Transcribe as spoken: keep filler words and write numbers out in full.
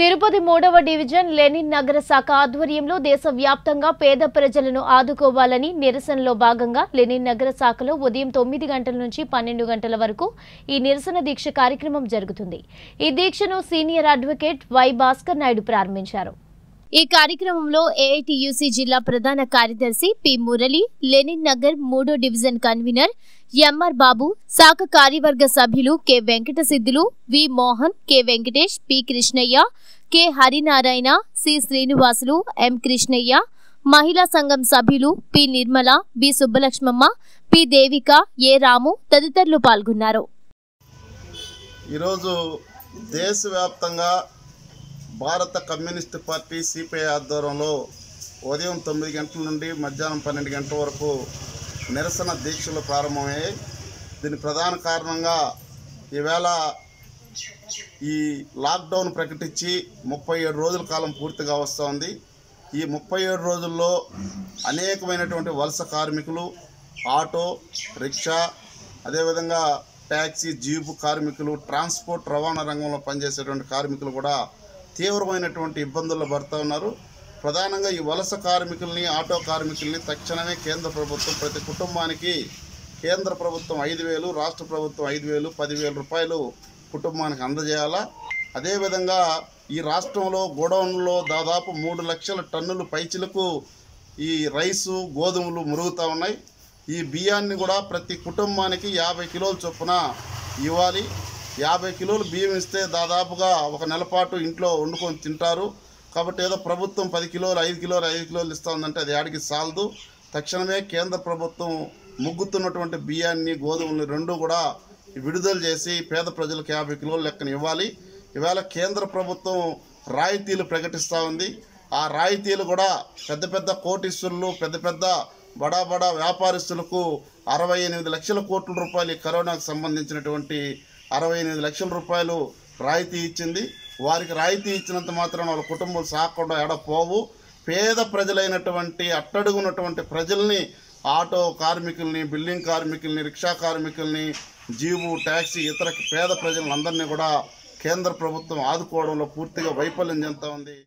తిరుపతి మూడవ division Lenin నగర శాఖ ఆధ్వర్యంలో దేశవ్యాప్తంగా పేద ప్రజలను ఆదుకోవాలని నిరసనలో భాగంగా లేనిన్ నగర శాఖలో ఉదయం తొమ్మిది గంటల నుంచి పన్నెండు గంటల వరకు ఈ నిరసన దీక్ష కార్యక్రమం జరుగుతుంది। ఈ దీక్షను senior advocate Y Bhaskar Naidu ప్రారంభించారు। ఈ కార్యక్రమంలో ఏఏటీయూసీ జిల్లా ప్రధాన కార్యదర్శి పి మురలి, లెనిన్ నగర్ మూడో డివిజన్ కన్వీనర్ ఎం ఆర్ బాబూ, శాఖ కార్యవర్గ సభ్యులు K Venkatasiddhu, V Mohan, K Venkatesh, P Krishnaiah, K Harinarayana, C Srinivasulu, M Krishnaiah, మహిళా సంఘం సభ్యులు P Nirmala, B Subbalakshmamma, P Devika, A Ramu తదితరులు పాల్గొన్నారు। భారత కమ్యూనిస్ట్ పార్టీ సిపిఐ ఆధ్వర్యంలో ఉదయం తొమ్మిది గంటల నుండి మధ్యాహ్నం పన్నెండు గంటల వరకు నిరసన దీక్షలు ప్రారంభమయ్యాయి। దీని ప్రధాన కారణంగా ఈవేళ ఈ లాక్డౌన్ ప్రకటించి ముప్పై ఏడు రోజుల కాలం పూర్తిగా వస్తోంది। ఈ ముప్పై ఏడు రోజుల్లో అనేకమైనటువంటి వలస కార్మికులు, ఆటో రిక్షా, అదేవిధంగా ట్యాక్సీ, జీపు కార్మికులు, ట్రాన్స్పోర్ట్ రవాణా రంగంలో పనిచేసేటువంటి కార్మికులు కూడా తీవ్రమైనటువంటి ఇబ్బందులు పడుతూ ఉన్నారు। ప్రధానంగా ఈ వలస కార్మికుల్ని, ఆటో కార్మికుల్ని తక్షణమే కేంద్ర ప్రభుత్వం ప్రతి కుటుంబానికి కేంద్ర ప్రభుత్వం ఐదు వేలు రాష్ట్ర ప్రభుత్వం ఐదు వేలు పదివేల రూపాయలు కుటుంబానికి అందజేయాలా। అదేవిధంగా ఈ రాష్ట్రంలో గోడౌన్లో దాదాపు మూడు లక్షల టన్నులు పైచిలకు ఈ రైసు గోధుమలు మురుగుతూ ఉన్నాయి। ఈ బియ్యాన్ని కూడా ప్రతి కుటుంబానికి యాభై కిలోల చొప్పున ఇవ్వాలి। యాభై కిలోలు బియ్యం ఇస్తే దాదాపుగా ఒక నెల పాటు ఇంట్లో వండుకొని తింటారు। కాబట్టి ఏదో ప్రభుత్వం పది కిలోలు ఐదు కిలోలు ఐదు కిలోలు ఇస్తూ ఉందంటే అది ఆడికి సాలదు। తక్షణమే కేంద్ర ప్రభుత్వం ముగ్గుతున్నటువంటి బియ్యాన్ని, గోధుమల్ని రెండు కూడా విడుదల చేసి పేద ప్రజలకు యాభై కిలోలు లెక్కన ఇవ్వాలి। ఇవాళ కేంద్ర ప్రభుత్వం రాయితీలు ప్రకటిస్తూ ఉంది। ఆ రాయితీలు కూడా పెద్ద పెద్ద కోటీశ్వరులు, పెద్ద పెద్ద బడా బడా వ్యాపారస్తులకు అరవై ఎనిమిది లక్షల కోట్ల రూపాయలు కరోనాకు సంబంధించినటువంటి అరవై ఎనిమిది లక్షల రూపాయలు రాయితీ ఇచ్చింది। వారికి రాయితీ ఇచ్చినంత మాత్రం వాళ్ళ కుటుంబం సాగకుండా ఎడపోవు। పేద ప్రజలైనటువంటి అట్టడుగున్నటువంటి ప్రజల్ని, ఆటో కార్మికుల్ని, బిల్డింగ్ కార్మికుల్ని, రిక్షా కార్మికుల్ని, జీబు ట్యాక్సీ ఇతర పేద ప్రజలందరినీ కూడా కేంద్ర ప్రభుత్వం ఆదుకోవడంలో పూర్తిగా వైఫల్యం చెందుతూ ఉంది।